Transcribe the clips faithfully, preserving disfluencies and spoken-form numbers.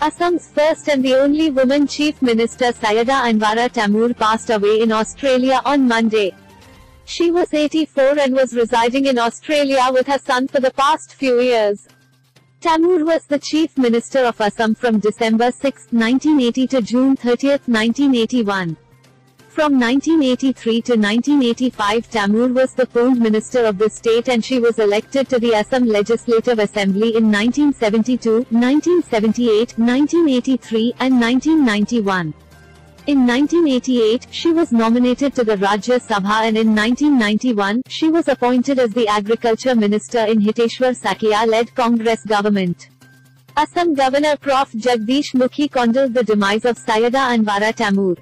Assam's first and the only woman Chief Minister Syeda Anwara Taimur passed away in Australia on Monday. She was eighty-four and was residing in Australia with her son for the past few years. Taimur was the Chief Minister of Assam from December sixth nineteen eighty to June thirtieth nineteen eighty-one. From nineteen eighty-three to nineteen eighty-five, Taimur was the Home Minister of the state, and she was elected to the Assam Legislative Assembly in nineteen seventy-two, nineteen seventy-eight, nineteen eighty-three, and nineteen ninety-one. In nineteen eighty-eight, she was nominated to the Rajya Sabha, and in nineteen ninety-one, she was appointed as the Agriculture Minister in Hiteshwar Sakia-led Congress government. Assam Governor Professor Jagdish Mukhi condoled the demise of Syeda Anwara Taimur.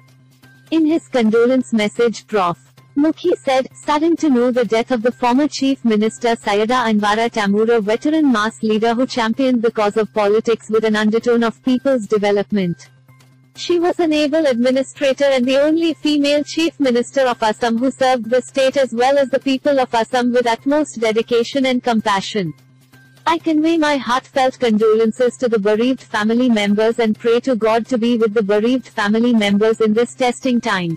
In his condolence message, Professor Mukhi said, "Saddened to know the death of the former Chief Minister Syeda Anwara Taimur, a veteran mass leader who championed the cause of politics with an undertone of people's development. She was an able administrator and the only female Chief Minister of Assam who served the state as well as the people of Assam with utmost dedication and compassion. I convey my heartfelt condolences to the bereaved family members and pray to God to be with the bereaved family members in this testing time.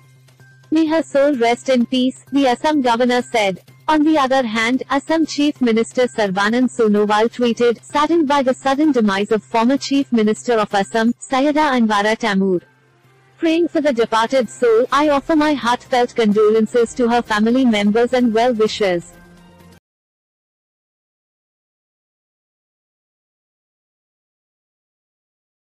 May her soul rest in peace," the Assam governor said. On the other hand, Assam Chief Minister Sarbananda Sonowal tweeted, "Saddened by the sudden demise of former Chief Minister of Assam, Syeda Anwara Taimur. Praying for the departed soul, I offer my heartfelt condolences to her family members and well-wishers."